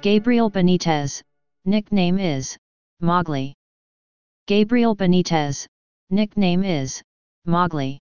Gabriel Benitez, nickname is Mowgli. Gabriel Benitez, nickname is Mowgli.